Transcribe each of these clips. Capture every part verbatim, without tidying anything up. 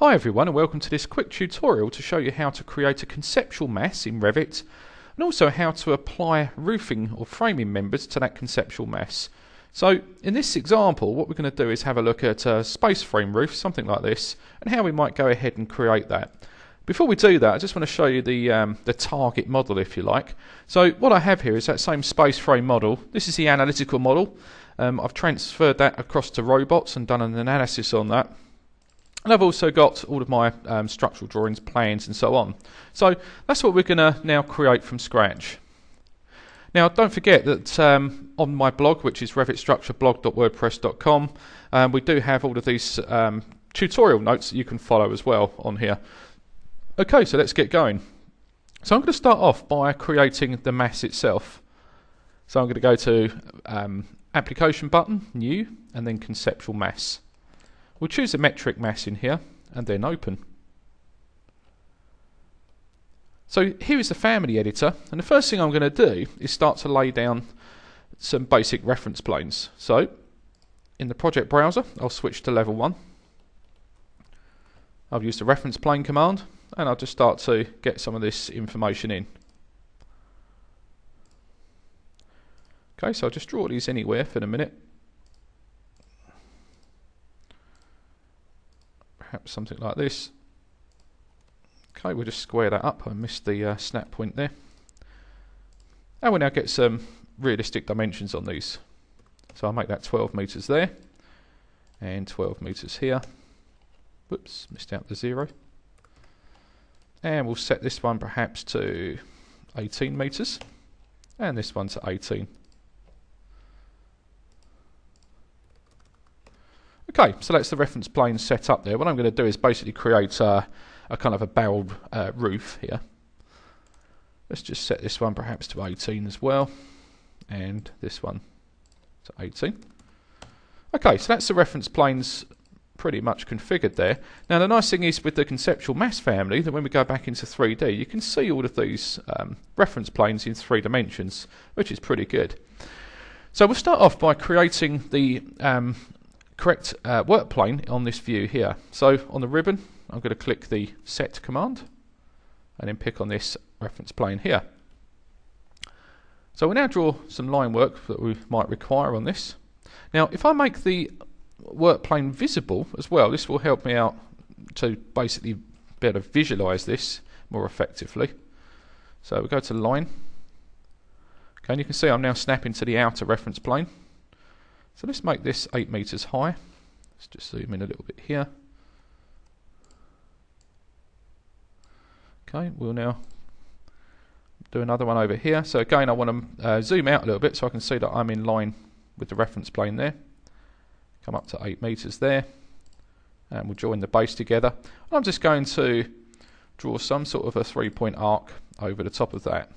Hi everyone, and welcome to this quick tutorial to show you how to create a conceptual mass in Revit and also how to apply roofing or framing members to that conceptual mass. So in this example, what we're going to do is have a look at a space frame roof, something like this, and how we might go ahead and create that. Before we do that, I just want to show you the, um, the target model, if you like. So what I have here is that same space frame model. This is the analytical model. Um, I've transferred that across to robots and done an analysis on that. And I've also got all of my um, structural drawings, plans and so on. So that's what we're going to now create from scratch. Now don't forget that um, on my blog, which is revit structure blog dot wordpress dot com, um, we do have all of these um, tutorial notes that you can follow as well on here. Okay, so let's get going. So I'm going to start off by creating the mass itself. So I'm going to go to um, Application button, New, and then Conceptual Mass. We'll choose a metric mass in here and then open. So here is the family editor, and the first thing I'm going to do is start to lay down some basic reference planes. So in the project browser, I'll switch to level one. I've used the reference plane command and I'll just start to get some of this information in. Okay, so I'll just draw these anywhere for a minute. Perhaps something like this. Okay, we'll just square that up. I missed the uh, snap point there. And we'll now get some realistic dimensions on these. So I'll make that twelve meters there, and twelve meters here. Whoops, missed out the zero. And we'll set this one perhaps to eighteen meters, and this one to eighteen. Okay, so that's the reference plane set up there. What I'm going to do is basically create uh, a kind of a barreled uh, roof here. Let's just set this one perhaps to eighteen as well, and this one to eighteen. Okay, so that's the reference planes pretty much configured there. Now the nice thing is with the conceptual mass family that when we go back into three D, you can see all of these um, reference planes in three dimensions, which is pretty good. So we'll start off by creating the um, correct uh, work plane on this view here. So on the ribbon, I'm going to click the set command and then pick on this reference plane here. So we'll now draw some line work that we might require on this. Now if I make the work plane visible as well, this will help me out to basically be able to visualize this more effectively. So we'll go to line. Okay, and you can see I'm now snapping to the outer reference plane. So let's make this eight meters high. Let's just zoom in a little bit here. Okay, we'll now do another one over here. So again, I want to uh, zoom out a little bit so I can see that I'm in line with the reference plane there. Come up to eight meters there, and we'll join the base together. And I'm just going to draw some sort of a three-point arc over the top of that.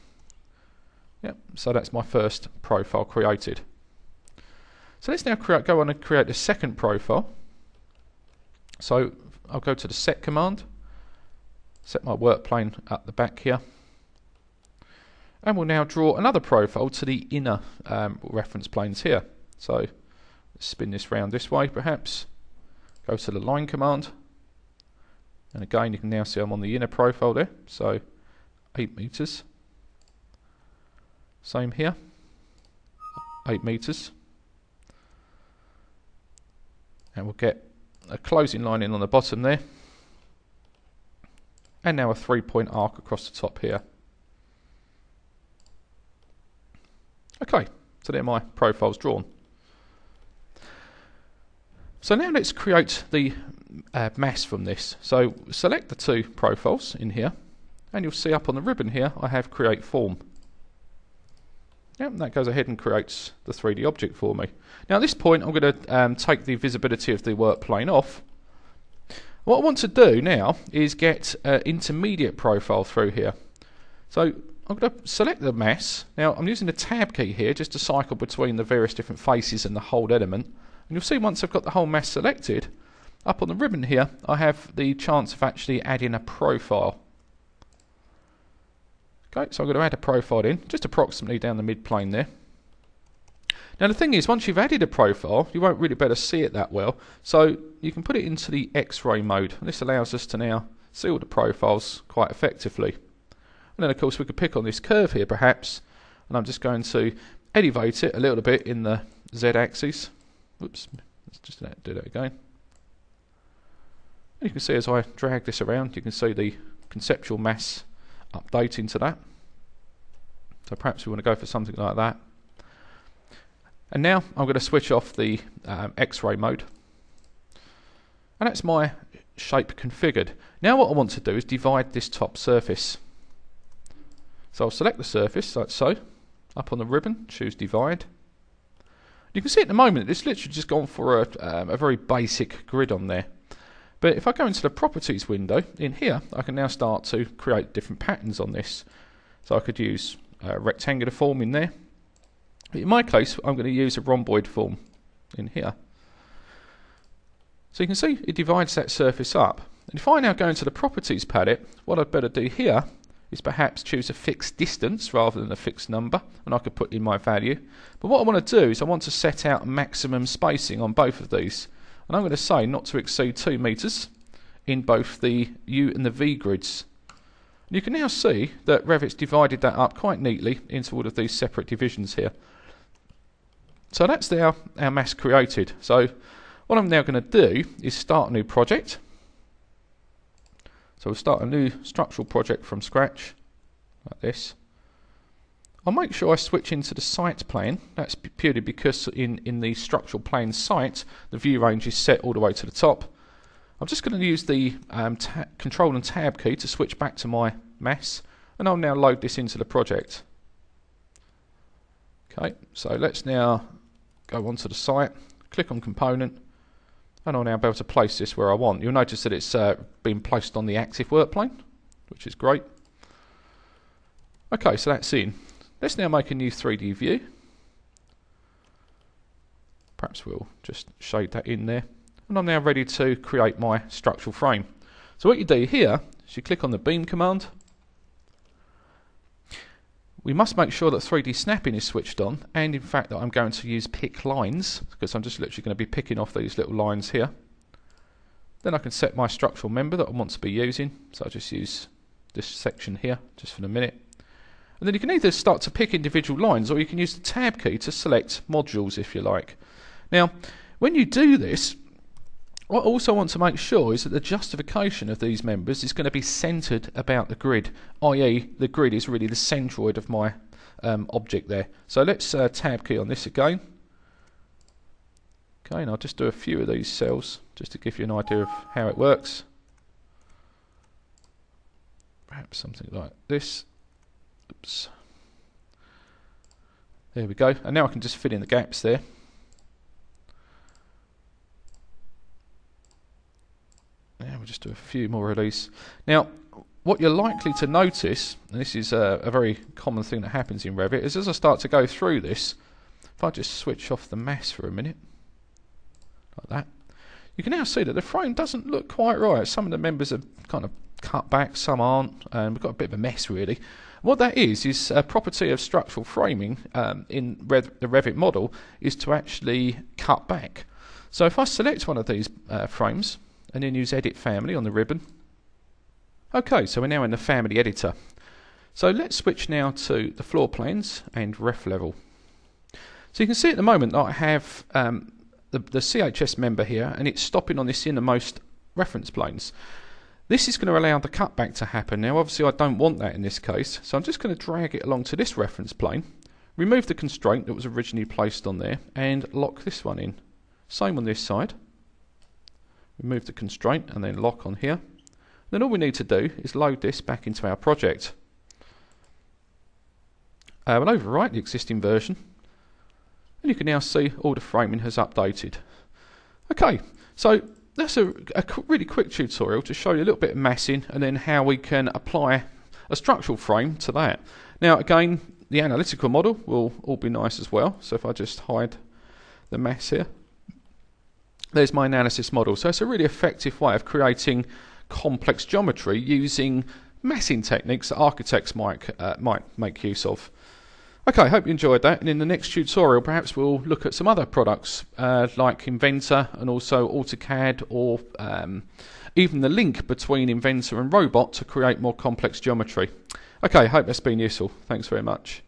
Yep. So that's my first profile created. So let's now create, go on and create a second profile. So I'll go to the set command, set my work plane at the back here, and we'll now draw another profile to the inner um, reference planes here. So let's spin this round this way perhaps, go to the line command, and again you can now see I'm on the inner profile there, so eight meters, same here, eight meters. And we'll get a closing line in on the bottom there, and now a three-point arc across the top here. Okay, so there my profile's drawn. So now let's create the uh, mass from this. So select the two profiles in here, and you'll see up on the ribbon here I have create form. Yep, that goes ahead and creates the three D object for me. Now at this point I'm going to um, take the visibility of the work plane off. What I want to do now is get an uh, intermediate profile through here. So I'm going to select the mass. Now I'm using the tab key here just to cycle between the various different faces and the whole element. And you'll see once I've got the whole mass selected, up on the ribbon here I have the chance of actually adding a profile. Okay, so I'm going to add a profile in, just approximately down the mid plane there. Now the thing is, once you've added a profile, you won't really be able to see it that well, so you can put it into the X-ray mode. And this allows us to now see all the profiles quite effectively. And then of course we could pick on this curve here perhaps, and I'm just going to elevate it a little bit in the Z-axis. Oops, let's just do that again. You can see as I drag this around, you can see the conceptual mass updating to that. So perhaps we want to go for something like that. And now I'm going to switch off the um, X-ray mode. And that's my shape configured. Now what I want to do is divide this top surface. So I'll select the surface like so. Up on the ribbon, choose divide. You can see at the moment it's literally just gone for a, um, a very basic grid on there. But if I go into the properties window in here, I can now start to create different patterns on this. So I could use a rectangular form in there. But in my case, I'm going to use a rhomboid form in here. So you can see it divides that surface up. And if I now go into the properties palette, what I'd better do here is perhaps choose a fixed distance rather than a fixed number, and I could put in my value. But what I want to do is I want to set out maximum spacing on both of these. And I'm going to say not to exceed two meters in both the U and the V grids. And you can now see that Revit's divided that up quite neatly into all of these separate divisions here. So that's the, our, our mass created. So what I'm now going to do is start a new project. So we'll start a new structural project from scratch, like this. I'll make sure I switch into the site plan. That's purely because in, in the structural plan site, the view range is set all the way to the top. I'm just going to use the um, control and tab key to switch back to my mass, and I'll now load this into the project. Okay, so let's now go onto the site, click on component, and I'll now be able to place this where I want. You'll notice that it's uh, been placed on the active work plane, which is great. Okay, so that's in. Let's now make a new three D view. Perhaps we'll just shade that in there. And I'm now ready to create my structural frame. So what you do here is you click on the beam command. We must make sure that three D snapping is switched on, and in fact that I'm going to use pick lines, because I'm just literally going to be picking off these little lines here. Then I can set my structural member that I want to be using, so I'll just use this section here just for a minute. And then you can either start to pick individual lines, or you can use the tab key to select modules if you like. Now, when you do this, what I also want to make sure is that the justification of these members is going to be centered about the grid, that is the grid is really the centroid of my um, object there. So let's uh, tab key on this again. Okay, and I'll just do a few of these cells just to give you an idea of how it works. Perhaps something like this. Oops. There we go, and now I can just fill in the gaps there. Yeah, we'll just do a few more of these. Now, what you're likely to notice, and this is a, a very common thing that happens in Revit, is as I start to go through this, if I just switch off the mass for a minute, like that, you can now see that the frame doesn't look quite right. Some of the members are kind of cut back, some aren't, and we've got a bit of a mess really. What that is, is a property of structural framing um, in Rev the Revit model is to actually cut back. So if I select one of these uh, frames and then use Edit Family on the ribbon. Okay, so we're now in the Family Editor. So let's switch now to the floor plans and ref level. So you can see at the moment that I have um, the, the C H S member here, and it's stopping on this innermost reference planes. This is going to allow the cutback to happen. Now obviously I don't want that in this case, so I'm just going to drag it along to this reference plane, remove the constraint that was originally placed on there, and lock this one in. Same on this side. Remove the constraint and then lock on here. Then all we need to do is load this back into our project. Uh, we'll overwrite the existing version, and you can now see all the framing has updated. Okay, so that's a, a really quick tutorial to show you a little bit of massing and then how we can apply a structural frame to that. Now again, the analytical model will all be nice as well, so if I just hide the mass here, there's my analysis model. So it's a really effective way of creating complex geometry using massing techniques that architects might, uh, might make use of. Okay, I hope you enjoyed that, and in the next tutorial perhaps we'll look at some other products uh, like Inventor and also AutoCAD, or um, even the link between Inventor and Robot to create more complex geometry. Okay, I hope that's been useful. Thanks very much.